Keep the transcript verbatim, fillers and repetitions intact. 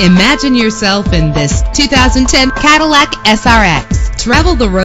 Imagine yourself in this two thousand ten Cadillac S R X. Travel the road.